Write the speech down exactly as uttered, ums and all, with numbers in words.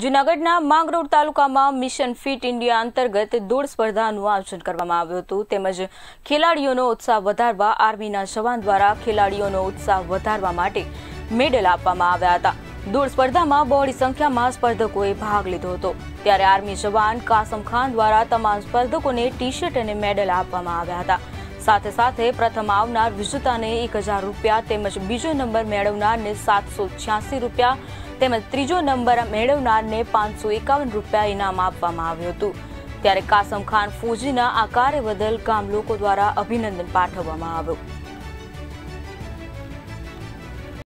જૂનાગઢના માંગરોળ તાલુકામાં mission fit India અંતર્ગત દોડ સ્પર્ધાનું આયોજન કરવામાં આવ્યું હતું તેમજ ખેલાડીઓનો ઉત્સાહ વધારવા આર્મીના જવાન દ્વારા ખેલાડીઓનો ઉત્સાહ વધારવા માટે મેડલ આપવામાં આવ્યા હતા। દોડ સ્પર્ધામાં બહોળી સંખ્યામાં સ્પર્ધકોએ ભાગ લીધો હતો ત્યારે આર્મી જવાન કાસમ ખાન દ્વારા તમામ સ્પર્ધકોને ટી-શર્ટ અને મેડલ આપવામાં આવ્યા હતા। સાથે સાથે પ્રથમ આવનાર વિજેતાને એક હજાર રૂપિયા તેમજ બીજો નંબર મેળવનારને સાતસો છ્યાસી રૂપિયા તેમજ ત્રીજો નંબર મેળવનારને પાંચસો એકાવન રૂપિયા ઇનામ આપવામાં આવ્યું હતું। ત્યારે કાસમ ખાન ફોજીના આ કાર્ય બદલ ગામ લોકો દ્વારા અભિનંદન પાઠવવામાં આવ્યું।